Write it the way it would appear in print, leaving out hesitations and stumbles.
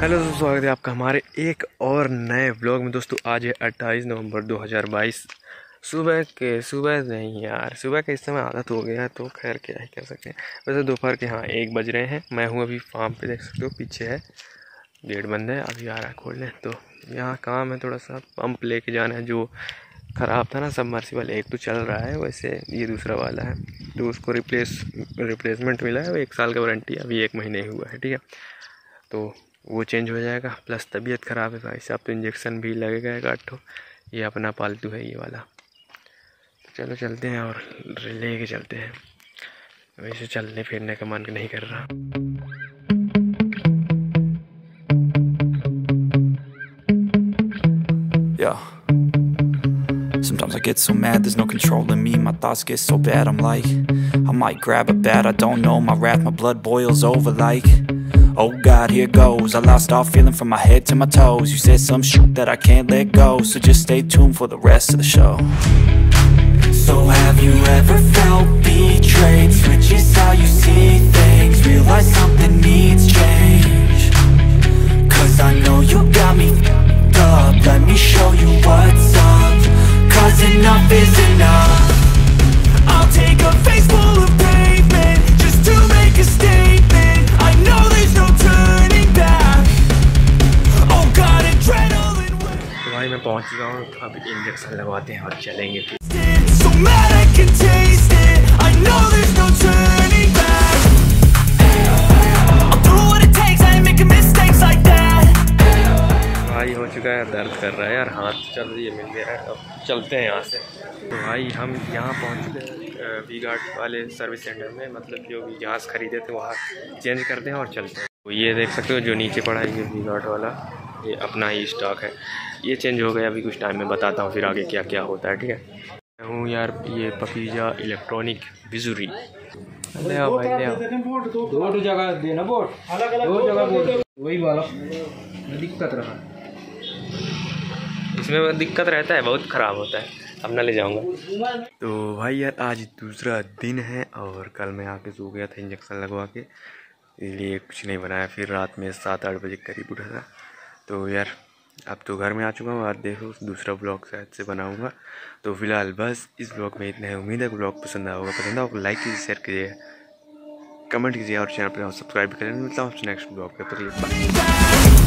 Hello दोस्तों, स्वागत है आपका हमारे एक और नए व्लॉग में। दोस्तों आज है 28 नवंबर 2022, सुबह के इस समय आदत हो गया है, तो खैर क्या ही कर सकते हैं। वैसे दोपहर के 1 बज रहे हैं। मैं हूँ अभी फार्म पे, देख सकते हो पीछे है, गेट बंद है, अभी आ रहा है खोलने। तो यहाँ काम है, थोड़ा सा पंप लेके जाना है जो ख़राब था ना, सबमर्सिबल। एक तो चल रहा है, वैसे ये दूसरा वाला है, तो उसको रिप्लेसमेंट मिला है, 1 साल का वारंटी, अभी 1 महीने हुआ है, ठीक है। तो वो चेंज हो जाएगा। प्लस तबीयत ख़राब है भाई साहब, तो इंजेक्शन भी लगेगा 8 ठो। ये अपना पालतू है ये वाला। चलो चलते हैं और ले के चलते हैं, वैसे चलने फिरने का मन नहीं कर रहा। Sometimes I get so mad, there's no control in me. My thoughts get so bad, I'm like I might grab a bat, I don't know. My wrath, my blood boils over like oh God, here goes. I lost all feeling from my head to my toes. You said some shit that I can't let go, so just stay tuned for the rest of the show. So have you ever felt betrayed? Switches how you see things, realize something needs change. Cause I know you got me f***ed up, let me show you what's up. Cause enough is enough. I'll take a face full of pavement just to make a statement. I know there's no turning back. Oh God, adrenaline. तो भाई मैं पहुंच गया हूं, अब injection लगवाते हैं और चलेंगे। So mad I can taste it. I know there's no turning back. I'll do what it takes. I ain't making mistakes like that. भाई हो चुका है, दर्द कर रहा है यार हाथ। चल ये मिल गया है, अब चलते हैं यहाँ से। तो भाई हम यहाँ पहुँच गए वी गार्ड वाले सर्विस सेंटर में, मतलब जो वी घास खरीदे थे वहाँ चेंज करते हैं और चलते हैं। तो ये देख सकते हो जो नीचे पड़ा है, ये वी गार्ड वाला, ये अपना ही स्टॉक है। ये चेंज हो गया, अभी कुछ टाइम में बताता हूँ फिर आगे क्या क्या होता है, ठीक है। मैं हूँ यार ये पपीजा इलेक्ट्रॉनिक बिजुरी। भाई इसमें दिक्कत रहता है, बहुत ख़राब होता है, अपना ले जाऊंगा। तो भाई यार आज दूसरा दिन है, और कल मैं आके सो गया था इंजेक्शन लगवा के, इसलिए कुछ नहीं बनाया। फिर रात में 7-8 बजे करीब उठा था। तो यार अब तो घर में आ चुका हूँ, आज देखो दूसरा ब्लॉग शायद से बनाऊँगा। तो फिलहाल बस इस ब्लॉग में इतना है। उम्मीद है ब्लॉग पसंद आएगा, लाइक कीजिए, शेयर कीजिए, कमेंट कीजिए और चैनल पर सब्सक्राइब करें। मिलता हूँ नेक्स्ट ब्लॉग पे।